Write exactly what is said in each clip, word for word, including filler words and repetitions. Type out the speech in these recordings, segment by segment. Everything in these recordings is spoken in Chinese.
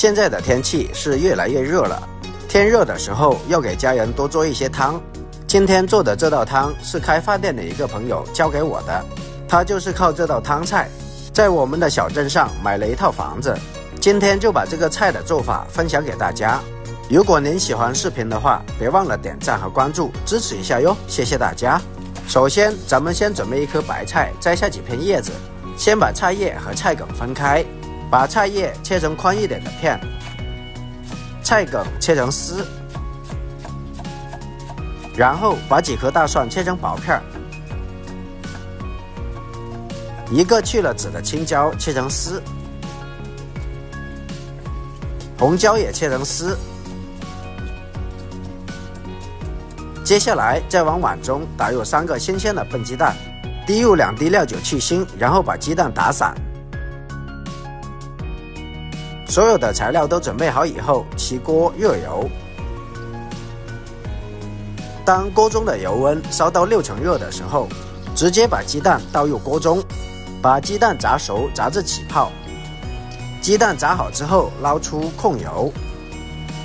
现在的天气是越来越热了，天热的时候要给家人多做一些汤。今天做的这道汤是开饭店的一个朋友教给我的，他就是靠这道汤菜，在我们的小镇上买了一套房子。今天就把这个菜的做法分享给大家。如果您喜欢视频的话，别忘了点赞和关注，支持一下哟，谢谢大家。首先，咱们先准备一颗白菜，摘下几片叶子，先把菜叶和菜梗分开，把菜叶切成宽一点的片，菜梗切成丝。 然后把几颗大蒜切成薄片，一个去了籽的青椒切成丝，红椒也切成丝。接下来再往碗中打入三个新鲜的笨鸡蛋，滴入两滴料酒去腥，然后把鸡蛋打散。所有的材料都准备好以后，起锅热油。 当锅中的油温烧到六成热的时候，直接把鸡蛋倒入锅中，把鸡蛋炸熟，炸至起泡。鸡蛋炸好之后，捞出控油，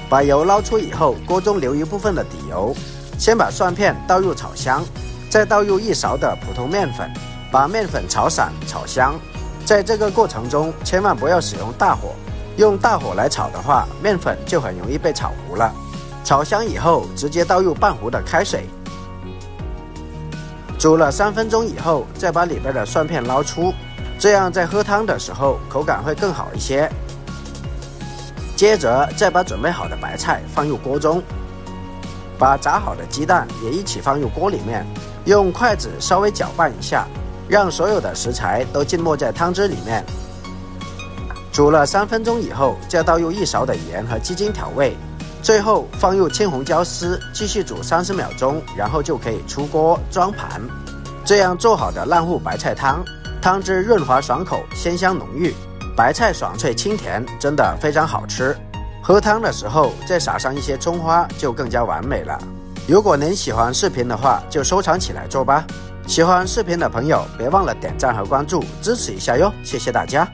把油捞出以后，锅中留一部分的底油，先把蒜片倒入炒香，再倒入一勺的普通面粉，把面粉炒散炒香。在这个过程中，千万不要使用大火，用大火来炒的话，面粉就很容易被炒糊了。 炒香以后，直接倒入半壶的开水，煮了三分钟以后，再把里边的蒜片捞出，这样在喝汤的时候口感会更好一些。接着再把准备好的白菜放入锅中，把炸好的鸡蛋也一起放入锅里面，用筷子稍微搅拌一下，让所有的食材都浸没在汤汁里面。煮了三分钟以后，再倒入一勺的盐和鸡精调味。 最后放入青红椒丝，继续煮三十秒钟，然后就可以出锅装盘。这样做好的烂糊白菜汤，汤汁润滑爽口，鲜香浓郁，白菜爽脆清甜，真的非常好吃。喝汤的时候再撒上一些葱花，就更加完美了。如果您喜欢视频的话，就收藏起来做吧。喜欢视频的朋友，别忘了点赞和关注，支持一下哟，谢谢大家。